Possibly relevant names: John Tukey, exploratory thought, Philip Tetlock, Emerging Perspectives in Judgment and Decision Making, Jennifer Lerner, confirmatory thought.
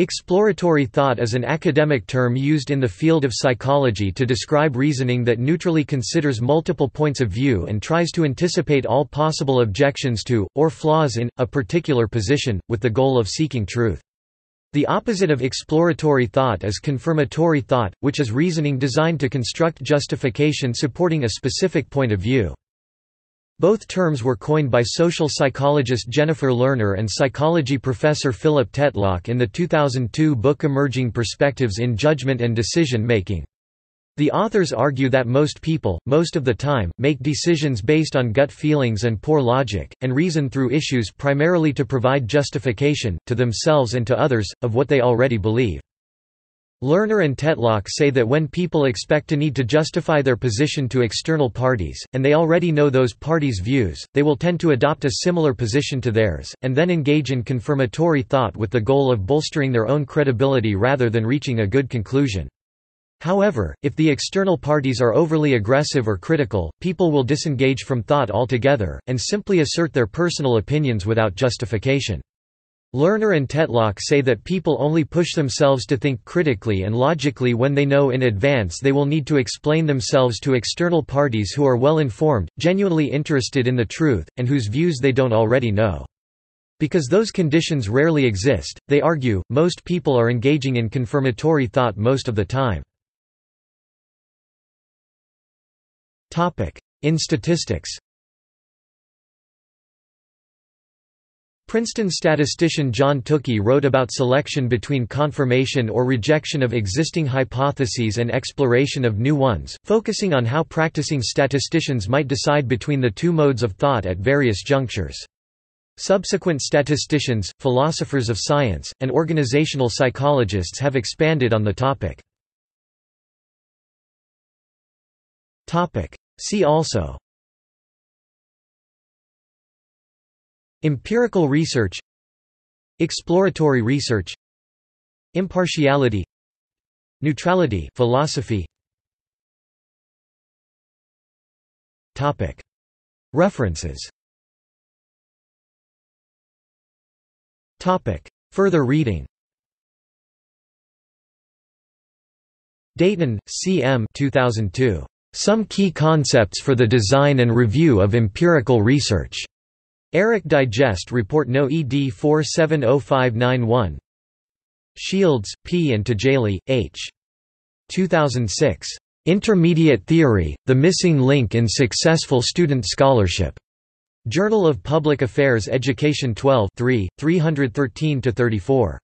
Exploratory thought is an academic term used in the field of psychology to describe reasoning that neutrally considers multiple points of view and tries to anticipate all possible objections to, or flaws in, a particular position, with the goal of seeking truth. The opposite of exploratory thought is confirmatory thought, which is reasoning designed to construct justification supporting a specific point of view. Both terms were coined by social psychologist Jennifer Lerner and psychology professor Philip Tetlock in the 2002 book Emerging Perspectives in Judgment and Decision Making. The authors argue that most people, most of the time, make decisions based on gut feelings and poor logic, and reason through issues primarily to provide justification, to themselves and to others, of what they already believe. Lerner and Tetlock say that when people expect to need to justify their position to external parties, and they already know those parties' views, they will tend to adopt a similar position to theirs, and then engage in confirmatory thought with the goal of bolstering their own credibility rather than reaching a good conclusion. However, if the external parties are overly aggressive or critical, people will disengage from thought altogether, and simply assert their personal opinions without justification. Lerner and Tetlock say that people only push themselves to think critically and logically when they know in advance they will need to explain themselves to external parties who are well-informed, genuinely interested in the truth, and whose views they don't already know. Because those conditions rarely exist, they argue, most people are engaging in confirmatory thought most of the time. In statistics, Princeton statistician John Tukey wrote about selection between confirmation or rejection of existing hypotheses and exploration of new ones, focusing on how practicing statisticians might decide between the two modes of thought at various junctures. Subsequent statisticians, philosophers of science, and organizational psychologists have expanded on the topic. See also: empirical research, exploratory research, impartiality, neutrality philosophy. References. Further reading. Dayton, C.M. 2002. Some Key Concepts for the Design and Review of Empirical Research. Eric Digest Report No. ed 470591. Shields, P. and Tejali, H. 2006. Intermediate Theory, The Missing Link in Successful Student Scholarship. Journal of Public Affairs Education 12 3, 313-34.